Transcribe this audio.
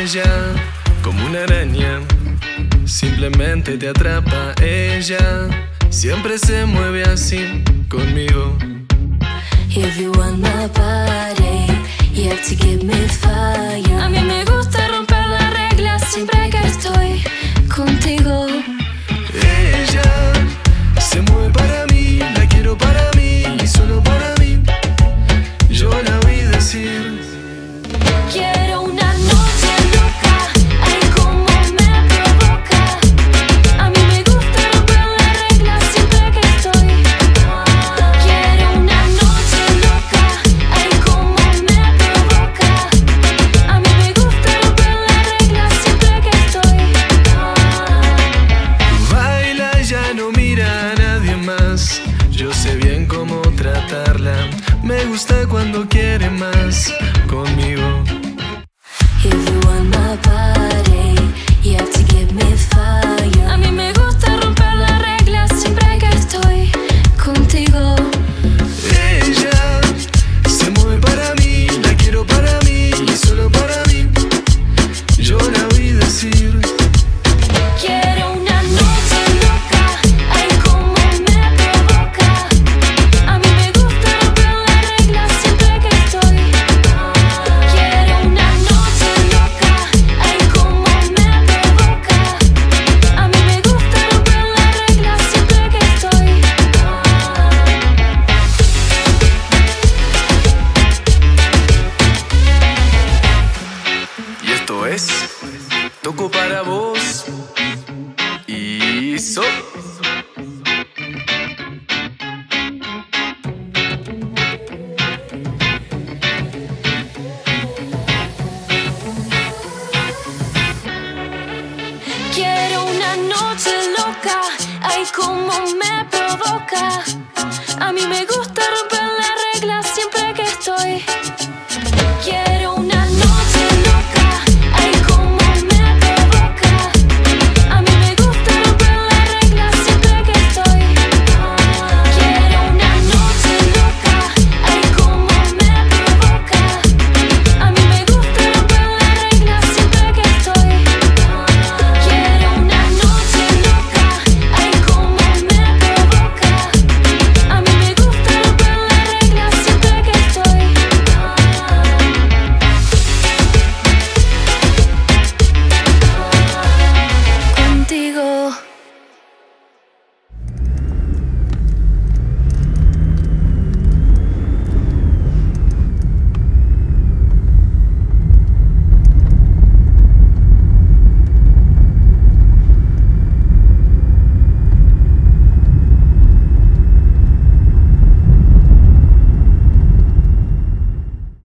ella, como una araña, simplemente te atrapa. Ella siempre se mueve así conmigo. If you want my body, you have to give me fire. A mí me gusta romper las reglas siempre que estoy contigo. Ella se mueve para mí, la quiero para mí y solo para mí. Yo la oí decir: quiero una noche loca, ay como me provoca. A mí me gusta romper las reglas siempre que estoy. Quiero una noche loca, ay como me provoca. A mí me gusta romper las reglas siempre que estoy. Baila, ya no mira a nadie más. Yo sé bien cómo tratarla. Me gusta cuando quiere más conmigo. If you want my body, you have to give me fire. A mí me gusta romper las reglas siempre que estoy contigo. Ella se mueve para mí, la quiero para mí y solo para mí. Yo la oí decir: quiero una noche loca, ay como me provoca. A mí me gusta romper las reglas siempre que estoy. Quiero una noche loca, ay como me provoca. A mí me gusta romper las reglas siempre que estoy. Y esto es Toco para vos y so. Quiero una noche loca, ay como me provoca. A mí me gusta romper las reglas siempre que estoy.